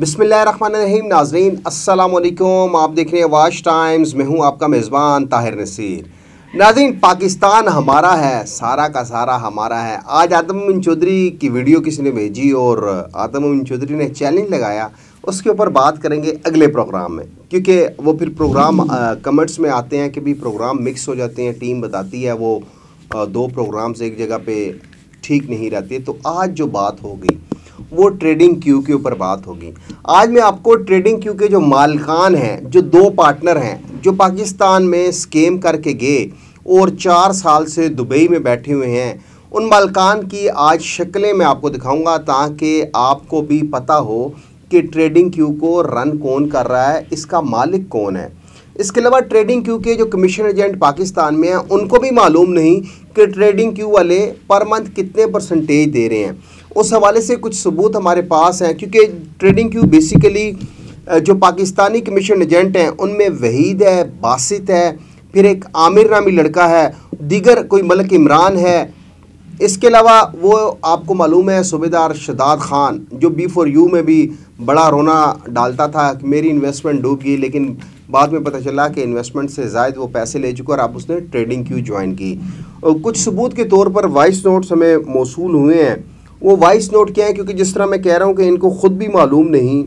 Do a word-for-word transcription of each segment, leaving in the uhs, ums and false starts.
बिस्मिल्लाहिर्रहमानिर्रहीम नाज़रीन, अस्सलाम वालेकुम। आप देख रहे हैं वॉच टाइम्स, मैं हूं आपका मेज़बान ताहिर नसीर। नाज़रीन, पाकिस्तान हमारा है, सारा का सारा हमारा है। आज आदम इंचौधरी की वीडियो किसी ने भेजी और आदम इंचौधरी ने चैलेंज लगाया, उसके ऊपर बात करेंगे अगले प्रोग्राम में, क्योंकि वो फिर प्रोग्राम कमेंट्स में आते हैं कि भी प्रोग्राम मिक्स हो जाते हैं। टीम बताती है वो आ, दो प्रोग्राम्स एक जगह पर ठीक नहीं रहती। तो आज जो बात होगी वो ट्रेडिंग क्यू के ऊपर बात होगी। आज मैं आपको ट्रेडिंग क्यू के जो मालिकान हैं, जो दो पार्टनर हैं, जो पाकिस्तान में स्कैम करके गए और चार साल से दुबई में बैठे हुए हैं, उन मालिकान की आज शक्लें मैं आपको दिखाऊंगा, ताकि आपको भी पता हो कि ट्रेडिंग क्यू को रन कौन कर रहा है, इसका मालिक कौन है। इसके अलावा ट्रेडिंग क्यू के जो कमीशन एजेंट पाकिस्तान में हैं, उनको भी मालूम नहीं कि ट्रेडिंग क्यू वाले पर मंथ कितने परसेंटेज दे रहे हैं। उस हवाले से कुछ सबूत हमारे पास हैं, क्योंकि ट्रेडिंग क्यू बेसिकली जो पाकिस्तानी कमीशन एजेंट हैं, उनमें वहीद है, बासित है, फिर एक आमिर नामी लड़का है, दीगर कोई मलिक इमरान है। इसके अलावा वो आपको मालूम है सूबेदार शदाद खान, जो बी फॉर यू में भी बड़ा रोना डालता था कि मेरी इन्वेस्टमेंट डूब गई, लेकिन बाद में पता चला कि इन्वेस्टमेंट से ज़ायद वो पैसे ले चुका और आप उसने ट्रेडिंग क्यू ज्वाइन की। कुछ सबूत के तौर पर वॉइस नोट्स हमें मौसूल हुए हैं। वो वॉइस नोट क्या है, क्योंकि जिस तरह मैं कह रहा हूँ कि इनको ख़ुद भी मालूम नहीं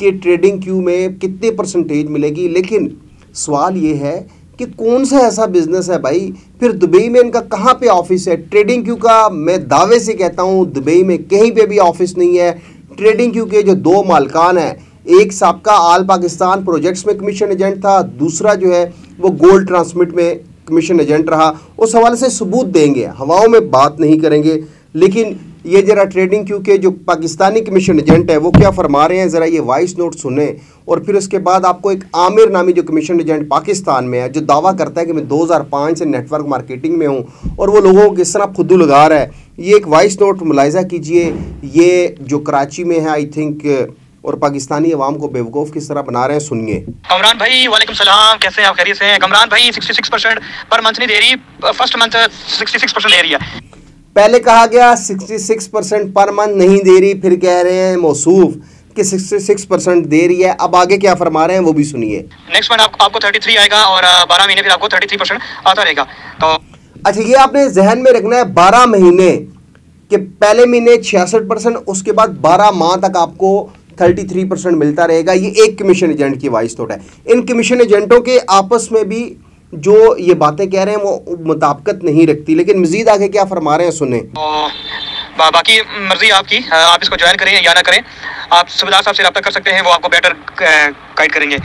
कि ट्रेडिंग क्यू में कितने परसेंटेज मिलेगी। लेकिन सवाल ये है कि कौन सा ऐसा बिज़नेस है भाई, फिर दुबई में इनका कहाँ पे ऑफिस है? ट्रेडिंग क्यू का मैं दावे से कहता हूँ दुबई में कहीं पे भी ऑफिस नहीं है। ट्रेडिंग क्यू के जो दो मालिकान हैं, एक साबका ऑल पाकिस्तान प्रोजेक्ट्स में कमीशन एजेंट था, दूसरा जो है वो गोल्ड ट्रांसमिट में कमीशन एजेंट रहा। उस हवाले से सबूत देंगे, हवाओं में बात नहीं करेंगे। लेकिन ये ज़रा ट्रेडिंग क्यू के जो पाकिस्तानी कमीशन एजेंट है वो क्या फरमा रहे हैं, ज़रा ये वॉइस नोट सुने। और फिर उसके बाद आपको एक आमिर नामी जो कमीशन एजेंट पाकिस्तान में है, जो दावा करता है कि मैं दो हज़ार पाँच से नेटवर्क मार्केटिंग में हूँ, और वो लोगों को किस तरह खुदू लगा रहा है, ये एक वॉइस नोट मुलायजा कीजिए। ये जो कराची में है आई थिंक, और पाकिस्तानी अवाम को बेवकूफ़ किस तरह बना रहे हैं, सुनिए। कमरान भाई वालेकुम सलाम, कैसे हैं आप? खैरियत से हैं? कमरान भाई छियासठ परसेंट पर मंथ नहीं दे रही, फर्स्ट मंथ छियासठ परसेंट दे रही है। पहले कहा गया छियासठ परसेंट पर मंथ नहीं दे रही, फिर कह रहे हैं मौसूफ कि छियासठ परसेंट दे रही है। अब आगे क्या फरमा रहे हैं वो भी सुनिए। नेक्स्ट मंथ आप, आपको तैंतीस आएगा और बारह महीने फिर आपको तैंतीस परसेंट आता रहेगा। तो अच्छा, ये आपने जहन में रखना है, बारह महीने के पहले महीने छियासठ परसेंट, उसके बाद बारह माह तक आपको तैंतीस परसेंट मिलता रहेगा। ये एक कमीशन एजेंट की वॉइस नोट है। इन कमीशन एजेंटों के आपस में भी जो ये बातें कह रहे हैं वो मुताबिकत नहीं रखती। लेकिन मजीद आगे क्या फरमा रहे हैं सुने। बा, बाकी मर्जी आपकी, आप इसको ज्वाइन करें या ना करें, आप सूबेदार साहब से रब्ता कर सकते हैं, वो आपको बेटर गाइड करेंगे।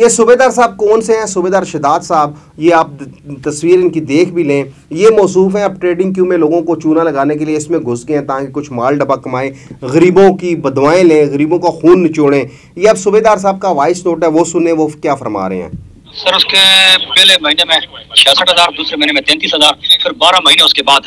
ये सूबेदार साहब कौन से हैं? सूबेदार शदाद साहब, ये आप तस्वीर इनकी देख भी लें। ये मौसूफ हैं अब ट्रेडिंग क्यू में लोगों को चूना लगाने के लिए इसमें घुस गए हैं, ताकि कुछ माल डब्बा कमाएं, गरीबों की बदवाएँ लें, गरीबों का खून निचोड़ें। ये अब सूबेदार साहब का वॉइस नोट है, वो सुने वो क्या फरमा रहे हैं। सर, उसके पहले महीने में छियासठ हज़ार, दूसरे महीने में तैंतीस हज़ार, फिर बारह महीने उसके बाद।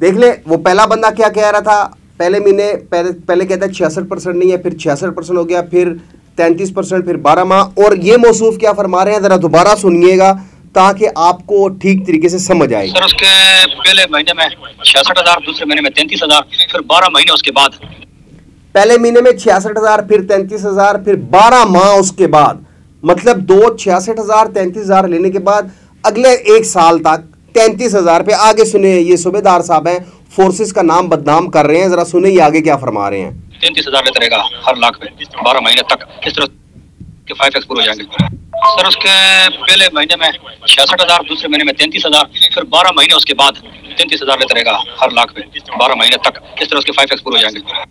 देख ले, वो पहला बंदा क्या कह रहा था, पहले महीने पहले पहले कहता है छियासठ परसेंट नहीं है, फिर छियासठ परसेंट हो गया, फिर तैंतीस परसेंट, फिर बारह माह। और ये मौसूफ क्या फरमा रहे हैं, ज़रा दोबारा सुनिएगा ताकि आपको ठीक तरीके से समझ आए। सर, उसके पहले महीने में छियासठ हज़ार, दूसरे महीने में तैंतीस हज़ार, फिर बारह महीने उसके बाद। पहले महीने में छियासठ हज़ार, फिर तैंतीस हज़ार, फिर बारह माह उसके बाद। मतलब दो छियासठ हज़ार तैंतीस हज़ार लेने के बाद अगले एक साल तक तैंतीस हज़ार पे। आगे सुने, ये सूबेदार साहब हैं, फोर्सेस का नाम बदनाम कर रहे हैं। ज़रा सुने ये आगे क्या फरमा रहे हैं। तैंतीस हज़ार लेता रहेगा हर लाख पे, बारह महीने तक, किस तरह के फाइव एक्स पूरे हो जाएंगे। सर, उसके पहले महीने में छियासठ हज़ार, दूसरे महीने में तैंतीस हज़ार, फिर बारह महीने उसके बाद तैंतीस हज़ार लेता रहेगा हर लाख पे, बारह महीने तक, किस तरह उसके फाइव एक्स पूरे हो जाएंगे।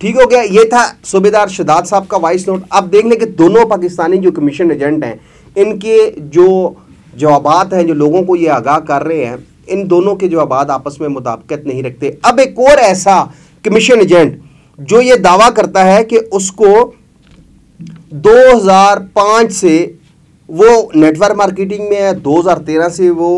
ठीक हो गया, ये था सूबेदार शदाद साहब का वॉइस नोट। अब देख लें कि दोनों पाकिस्तानी जो कमीशन एजेंट हैं, इनके जो जवाबात हैं, जो लोगों को ये आगाह कर रहे हैं, इन दोनों के जवाबात आपस में मुताबिकत नहीं रखते। अब एक और ऐसा कमीशन एजेंट जो ये दावा करता है कि उसको दो हज़ार पाँच से वो नेटवर्क मार्केटिंग में है, दो हज़ार तेरह से वो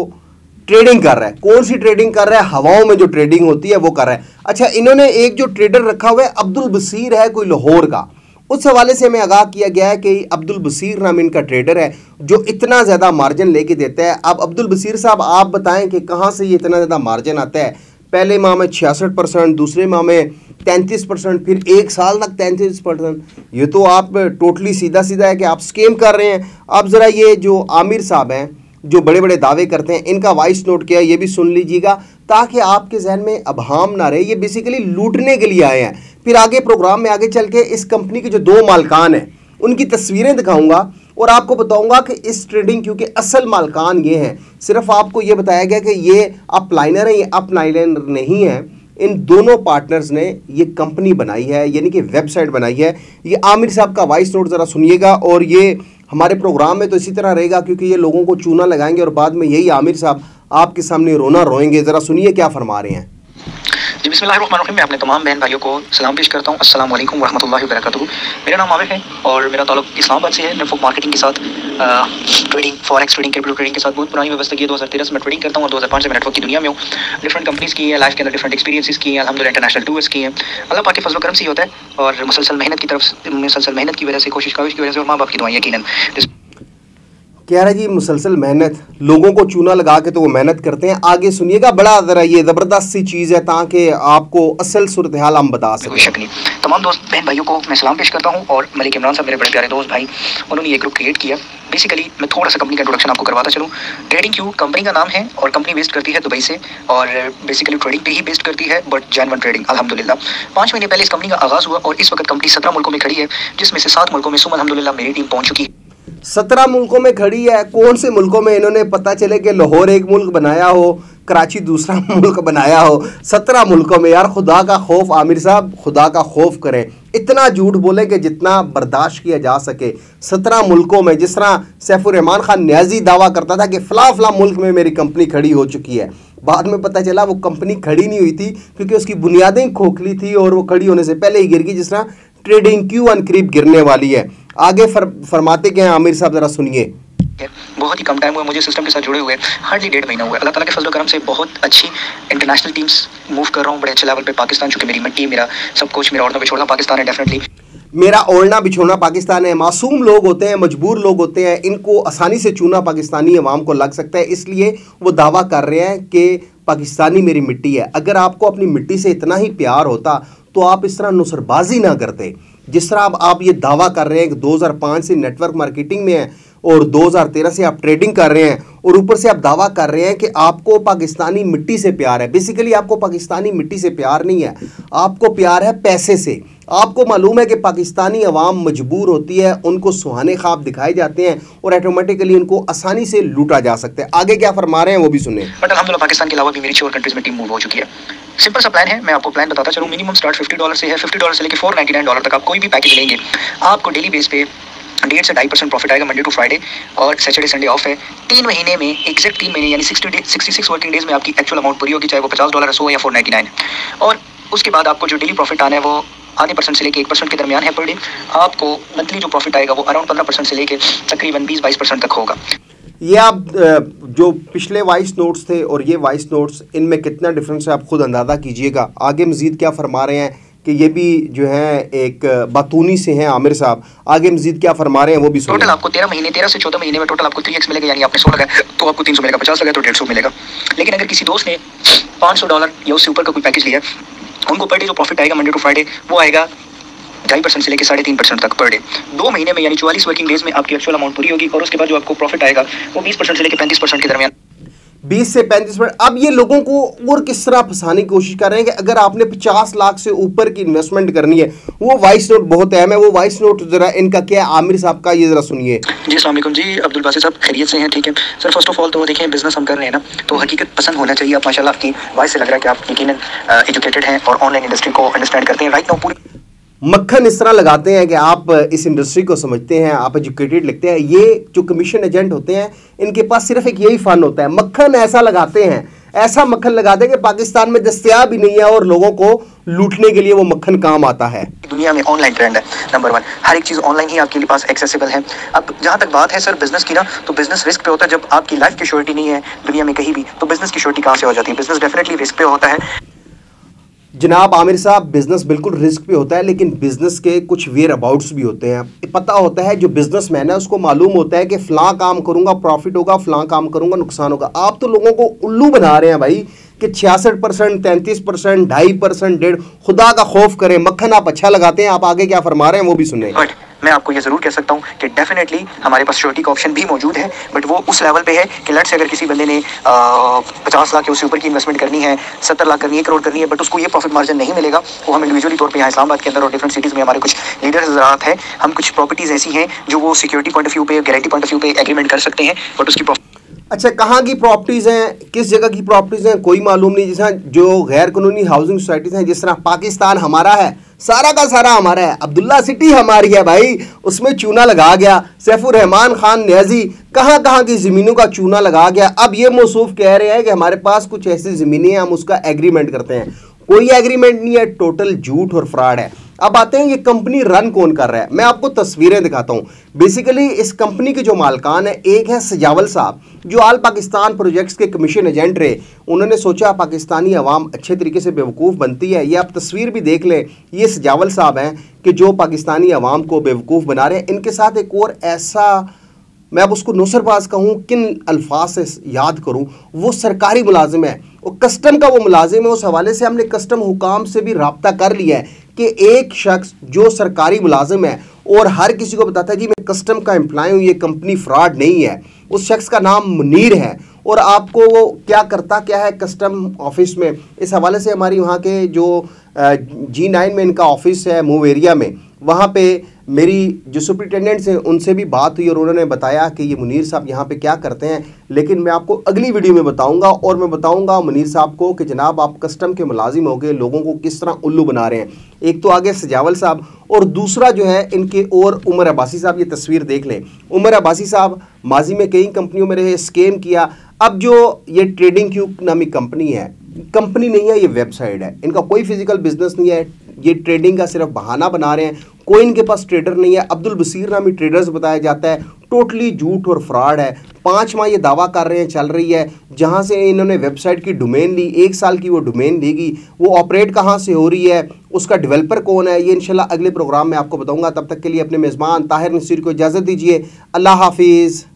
ट्रेडिंग कर रहा है। कौन सी ट्रेडिंग कर रहा है? हवाओं में जो ट्रेडिंग होती है वो कर रहा है। अच्छा, इन्होंने एक जो ट्रेडर रखा हुआ है अब्दुल बशीर है, कोई लाहौर का, उस हवाले से हमें आगाह किया गया है कि अब्दुल बशीर नाम इनका ट्रेडर है जो इतना ज़्यादा मार्जिन लेके देता है। अब अब्दुल बशीर साहब, आप बताएं कि कहाँ से ये इतना ज़्यादा मार्जिन आता है? पहले माह में छियासठ परसेंट, दूसरे माह में तैंतीस परसेंट, फिर एक साल तक तैंतीस परसेंट। ये तो आप टोटली सीधा सीधा है कि आप स्कैम कर रहे हैं। अब ज़रा ये जो आमिर साहब हैं जो बड़े बड़े दावे करते हैं, इनका वॉइस नोट किया, ये भी सुन लीजिएगा ताकि आपके जहन में अबहम ना रहे। ये बेसिकली लूटने के लिए आए हैं। फिर आगे प्रोग्राम में आगे चल के इस कंपनी के जो दो मालकान हैं उनकी तस्वीरें दिखाऊंगा और आपको बताऊंगा कि इस ट्रेडिंग क्यू के असल मालकान ये हैं। सिर्फ आपको ये बताया गया कि ये अपलाइनर हैं, ये अपलाइनर नहीं है। इन दोनों पार्टनर्स ने ये कंपनी बनाई है, यानी कि वेबसाइट बनाई है। ये आमिर साहब का वॉइस नोट ज़रा सुनिएगा, और ये हमारे प्रोग्राम में तो इसी तरह रहेगा क्योंकि ये लोगों को चूना लगाएंगे और बाद में यही आमिर साहब आपके सामने रोना रोएंगे। ज़रा सुनिए क्या फरमा रहे हैं। जी बिस्मिल्लाहिर्रहमानिर्रहीम, मैं अपने तमाम बहन भाइयों को सलाम पेश करता हूँ। अस्सलाम वालेकुम वरहमतुल्लाहि वबरकातुहू। मेरा नाम आमिर है और मेरा ताल्लुक इस्लामाबाद से है। नेटवर्क मार्केटिंग के साथ trading, forex trading, crypto trading के साथ बहुत पुरानी व्यवस्था की है। दो हज़ार तेरह से मैं ट्रेडिंग करता हूँ और दो हज़ार पाँच से मैं नेटवर्क की दुनिया में हूँ। डिफरेंट कंपनीज़ की है, लाइफ के अंदर डिफरेंट एक्सपीरियंसेस की है, अलहमदुलिल्लाह इंटरनेशनल टूर्स की हैं। अल्लाह पाक के फजल करम से ही होता है और मुसलसल मेहनत की तरफ, मुसलसल मेहनत की वजह से, कोशिश काविश की वजह से और माँ बाप की दुआएं यकीनन। कह रहा जी मुसलसल मेहनत, लोगों को चूना लगा के तो वो मेहनत करते हैं। आगे सुनिएगा, बड़ा ज़रा ये ज़बरदस्त सी चीज़ है ताकि आपको असल सूरत हाल हम बता सकें। कोई शक नहीं, तमाम दोस्त बहन भाइयों को मैं सलाम पेश करता हूँ। और मलिक इमरान साहब मेरे बड़े प्यारे दोस्त भाई, उन्होंने ये ग्रुप क्रिएट किया। बेसिकली मैं थोड़ा सा कंपनी का इंट्रोडक्शन आपको करवाता चलूँ। ट्रेडिंग क्यू कंपनी का नाम है और कंपनी बेस्ड करती है दुबई से और बेसिकली ट्रेडिंग पे ही बेस्ड करती है, बट जेन्युइन ट्रेडिंग अल्हम्दुलिल्लाह। पाँच महीने पहले इस कंपनी का आगाज़ हुआ और इस वक्त कंपनी सत्रह मुल्कों में खड़ी है, जिसमें से सात मुल्कों में सुम अल्हम्दुलिल्लाह मेरी टीम पहुँच चुकी है। सत्रह मुल्कों में खड़ी है। कौन से मुल्कों में इन्होंने, पता चले कि लाहौर एक मुल्क बनाया हो, कराची दूसरा मुल्क बनाया हो, सत्रह मुल्कों में। यार खुदा का खौफ आमिर साहब, खुदा का खौफ करें। इतना झूठ बोलें कि जितना बर्दाश्त किया जा सके। सत्रह मुल्कों में, जिस तरह सैफुर-रहमान खान न्याजी दावा करता था कि फ़ला फ़ला मुल्क में मेरी कंपनी खड़ी हो चुकी है, बाद में पता चला वो कंपनी खड़ी नहीं हुई थी क्योंकि उसकी बुनियादें खोखली थी और वो खड़ी होने से पहले ही गिर गई, जिस तरह ट्रेडिंग क्यू एंड क्रिप गिरने वाली है। आगे फर, फरमाते क्या हैं आमिर साहब, ज़रा सुनिए। बहुत ही कम टाइम हुआ मुझे सिस्टम के साथ जुड़े हुए, हार्डली डेढ़ महीना हुआ है। अल्लाह ताला के फजल करम से बहुत अच्छी इंटरनेशनल टीम्स मूव कर रहा हूँ बड़े अच्छे लेवल पे। पाकिस्तान चूँकि मेरी टीम, मेरा सब कुछ, मेरा ओढ़ना बिछोड़ना पाकिस्तान है। डेफिनेटली मेरा ओढ़ना बिछोड़ना पाकिस्तान है। मासूम लोग होते हैं, मजबूर लोग होते हैं, इनको आसानी से चूना पाकिस्तानी अवाम को लग सकता है, इसलिए वो दावा कर रहे हैं कि पाकिस्तानी मेरी मिट्टी है। अगर आपको अपनी मिट्टी से इतना ही प्यार होता तो आप इस तरह नुसरबाजी ना करते, जिस तरह आप, आप ये दावा कर रहे हैं कि दो हज़ार पाँच से नेटवर्क मार्केटिंग में है और दो हज़ार तेरह से आप ट्रेडिंग कर रहे हैं और ऊपर से आप दावा कर रहे हैं कि आपको पाकिस्तानी मिट्टी से प्यार है। बेसिकली आपको पाकिस्तानी मिट्टी से प्यार नहीं है, आपको प्यार है पैसे से। आपको मालूम है कि पाकिस्तानी अवाम मजबूर होती है, उनको सुहाने ख्वाब दिखाए जाते हैं और ऑटोमेटिकली उनको आसानी से लूटा जा सकता है। आगे क्या फरमा रहे हैं वो भी सुने। बट अलहमदुलिल्लाह पाकिस्तान के अलावा भी मेरी छह कंट्रीज में टीम मूव हो चुकी है। सिंपल सा प्लान है, मैं आपको प्लान बताता चलूँ। मिनिमम स्टार्ट फिफ्टी डॉलर से है, फिफ्टी डॉलर से लेकर फोर नाइन्टी नाइन डॉलर तक आप कोई भी पैकेज लेंगे, आपको डेली बेस पे डेढ़ से ढाई परसेंट प्रॉफिट आएगा। मंडे टू फ्राइडे और सैटरडे संडे ऑफ है। तीन महीने में, एक्जैक्ट तीन महीने यानी सिक्सटी सिक्स वर्किंग डेज में आपकी एक्चुअल अमाउंट पूरी होगी, चाहे वो पचास डॉलर हो या फोर नाइन्टी नाइन। और उसके बाद आपको जो डेली प्रॉफिट आना है वो आधे परसेंट से लेकर एक परसेंट के दरमियान है पर डे। आपको मंथली जो प्रॉफिट आएगा वो अराउंड पंद्रह परसेंट से लेकर तकरीबन बीस बाईस परसेंट तक होगा। ये आप जो पिछले वॉइस नोट्स थे और ये वॉइस नोट्स, इनमें कितना डिफरेंस है आप खुद अंदाज़ा कीजिएगा। आगे मजीद क्या फरमा रहे हैं कि ये भी जो है एक बातूनी से हैं आमिर साहब। आगे मजीद क्या फरमा रहे हैं वो भी सुनिए। टोटल आपको तेरह महीने, तेरह से चौदह महीने में टोटल आपको थ्री एक्स मिलेगा, यानी आपने सौ लगाया तो आपको तीन सौ मिलेगा, पचास लगाया तो डेढ़ सौ मिलेगा। लेकिन अगर किसी दोस्त ने पाँच सौ डॉलर या उससे ऊपर का कोई पैकेज लिया, उनको पर डे जो प्रॉफिट आएगा मंडे टू फ्राइडे वो आएगा ढाई परसेंट से लेकर साढ़े तीन परसेंट तक पर डे। दो महीने में यानी चौवालीस वर्किंग डेज में आपकी एक्चुअल अमाउंट पूरी होगी और उसके बाद जो आपको प्रॉफिट आएगा वो बीस परसेंट से लेकर पैंतीस परसेंट के दरमियान, बीस से पैंतीस परसेंट। अब ये लोगों को और किस तरह फंसाने की कोशिश कर रहे हैं कि अगर आपने पचास लाख से ऊपर की इन्वेस्टमेंट करनी है। वो वॉइस नोट बहुत अहम है, वो वॉइस नोट जरा इनका क्या है आमिर साहब का, ये जरा सुनिए। जी अस्सलाम जी, अब्दुल बासिर साहब खैरियत से हैं? ठीक है सर। फर्स्ट ऑफ ऑल तो देखें, बिजनेस हम कर रहे हैं ना, तो हकीकत पसंद होना चाहिए। आप माशाल्लाह आपकी वॉइस से लग रहा है कि आप यकीनन एजुकेटेड हैं और ऑनलाइन इंडस्ट्री को अंडरस्टैंड करते हैं। राइट नाउ पूरी मक्खन इस तरह लगाते हैं कि आप इस इंडस्ट्री को समझते हैं, आप एजुकेटेड लगते हैं। ये जो कमीशन एजेंट होते हैं इनके पास सिर्फ एक यही फ़न होता है, मक्खन ऐसा लगाते हैं, ऐसा मक्खन लगाते हैं कि पाकिस्तान में दस्तयाब ही नहीं है और लोगों को लूटने के लिए वो मक्खन काम आता है। दुनिया में ऑनलाइन ट्रेंड है नंबर वन, हर एक चीज़ ऑनलाइन ही आपके लिए पास एक्सेसिबल है। अब जहाँ तक बात है सर बिजनेस की ना, तो बिजनेस रिस्क पे होता है। जब आपकी लाइफ की श्योरिटी नहीं है दुनिया में कहीं भी, तो बिजनेस की श्योरिटी कहाँ से हो जाती है? बिजनेस डेफिनेटली रिस्क पे होता है। जनाब आमिर साहब, बिज़नेस बिल्कुल रिस्क पे होता है, लेकिन बिज़नेस के कुछ वेयर अबाउट्स भी होते हैं। पता होता है जो बिज़नेस मैन है उसको मालूम होता है कि फ़लाँ काम करूँगा प्रॉफिट होगा, फ़लाँ काम करूँगा नुकसान होगा। आप तो लोगों को उल्लू बना रहे हैं भाई कि छियासठ परसेंट तैंतीस परसेंट ढाई परसेंट डेढ़। खुदा का खौफ करें। मक्खन आप अच्छा लगाते हैं, आप आगे क्या फरमा रहे हैं वो भी सुने। बट मैं आपको ये जरूर कह सकता हूँ कि डेफिनेटली हमारे पास श्योरिटी का ऑप्शन भी मौजूद है, बट वो उस लेवल पे है कि लट से अगर किसी बंदे ने पचास लाख के उससे ऊपर की इन्वेस्टमेंट करनी है, सत्तर लाख करनी है, करोड़ करनी है, बट उसको ये प्रॉफिट मार्जिन नहीं मिलेगा। वो हम इंडिविजुअली तौर पर यहाँ इस्लामाबाद के अंदर और डिफरेंट सिटीज़ में हमारे कुछ लीडर्स ज़रात हैं, हम कुछ प्रॉपर्टीज़ ऐसी हैं जो वो सिक्योरिटी पॉइंट ऑफ व्यू पे, गारंटी पॉइंट ऑफ व्यू पे एग्रीमेंट कर सकते हैं, बट उसकी अच्छा कहाँ की प्रॉपर्टीज़ हैं, किस जगह की प्रॉपर्टीज़ हैं कोई मालूम नहीं। जिस तरह जो गैर कानूनी हाउसिंग सोसाइटीज़ हैं, जिस तरह पाकिस्तान हमारा है, सारा का सारा हमारा है, अब्दुल्ला सिटी हमारी है भाई, उसमें चूना लगा गया। सैफुर-रहमान खान न्याजी कहाँ कहाँ की ज़मीनों का चूना लगा गया। अब ये मौसूफ कह रहे हैं कि हमारे पास कुछ ऐसी ज़मीनें हैं, हम उसका एग्रीमेंट करते हैं। कोई एग्रीमेंट नहीं है, टोटल झूठ और फ्रॉड है। अब आते हैं ये कंपनी रन कौन कर रहा है। मैं आपको तस्वीरें दिखाता हूँ। बेसिकली इस कंपनी के जो मालकान है, एक है सजावल साहब जो ऑल पाकिस्तान प्रोजेक्ट्स के कमीशन एजेंट रहे। उन्होंने सोचा पाकिस्तानी अवाम अच्छे तरीके से बेवकूफ़ बनती है। ये आप तस्वीर भी देख लें, ये सजावल साहब हैं कि जो पाकिस्तानी अवाम को बेवकूफ़ बना रहे हैं। इनके साथ एक और ऐसा, मैं अब उसको नौसरबाज कहूँ, किन अल्फाज से याद करूँ, वो सरकारी मुलाजिम है और कस्टम का वो मुलाजिम है। उस हवाले से हमने कस्टम हुकाम से भी रब्ता कर लिया है कि एक शख्स जो सरकारी मुलाजिम है और हर किसी को बताता है जी मैं कस्टम का एम्प्लॉय हूँ, ये कंपनी फ्रॉड नहीं है, उस शख्स का नाम मुनीर है, और आपको वो क्या करता क्या है कस्टम ऑफिस में। इस हवाले से हमारी वहाँ के जो जी नाइन में इनका ऑफिस है मूव एरिया में, वहाँ पे मेरी जो सुप्रिटेंडेंट से उनसे भी बात हुई और उन्होंने बताया कि ये मुनीर साहब यहाँ पे क्या करते हैं। लेकिन मैं आपको अगली वीडियो में बताऊँगा, और मैं बताऊँगा मुनीर साहब को कि जनाब आप कस्टम के मुलाजिम हो गए, लोगों को किस तरह उल्लू बना रहे हैं। एक तो आगे सजावल साहब और दूसरा जो है इनके और उमर अब्बासी साहब। ये तस्वीर देख लें, उमर अब्बासी साहब माजी में कई कंपनियों में रहे, स्कैम किया। अब जो ये ट्रेडिंग क्यू नामी कंपनी है, कंपनी नहीं है, ये वेबसाइट है, इनका कोई फिजिकल बिजनेस नहीं है, ये ट्रेडिंग का सिर्फ बहाना बना रहे हैं। कोई इनके पास ट्रेडर नहीं है, अब्दुल बशीर नामी ट्रेडर्स बताया जाता है। टोटली झूठ और फ्रॉड है। पाँच माह ये दावा कर रहे हैं चल रही है, जहाँ से इन्होंने वेबसाइट की डोमेन ली, एक साल की वो डोमेन देगी, वो ऑपरेट कहाँ से हो रही है, उसका डेवलपर कौन है, ये इंशाल्लाह अगले प्रोग्राम में आपको बताऊँगा। तब तक के लिए अपने मेज़बान ताहिर नसीर को इजाज़त दीजिए। अल्लाह हाफिज़।